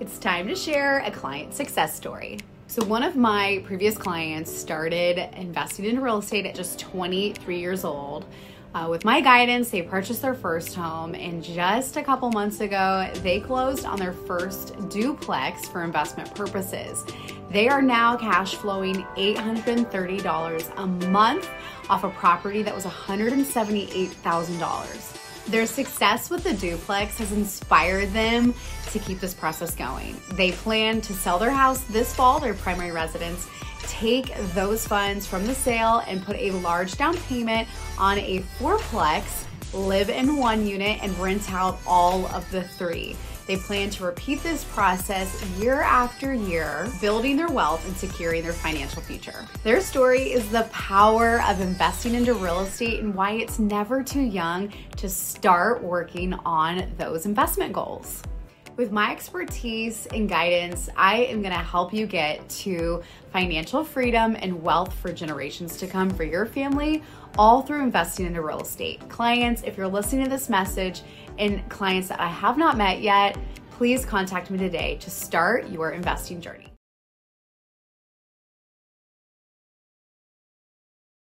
It's time to share a client success story. So one of my previous clients started investing in real estate at just 23 years old. With my guidance, they purchased their first home, and just a couple months ago, they closed on their first duplex for investment purposes. They are now cash flowing $830 a month off a property that was $178,000. Their success with the duplex has inspired them to keep this process going. They plan to sell their house this fall, their primary residence, take those funds from the sale and put a large down payment on a fourplex, live in one unit, and rent out all of the three. They plan to repeat this process year after year, building their wealth and securing their financial future. Their story is the power of investing into real estate and why it's never too young to start working on those investment goals. With my expertise and guidance, I am gonna help you get to financial freedom and wealth for generations to come for your family, all through investing into real estate. Clients, if you're listening to this message, and clients that I have not met yet, please contact me today to start your investing journey.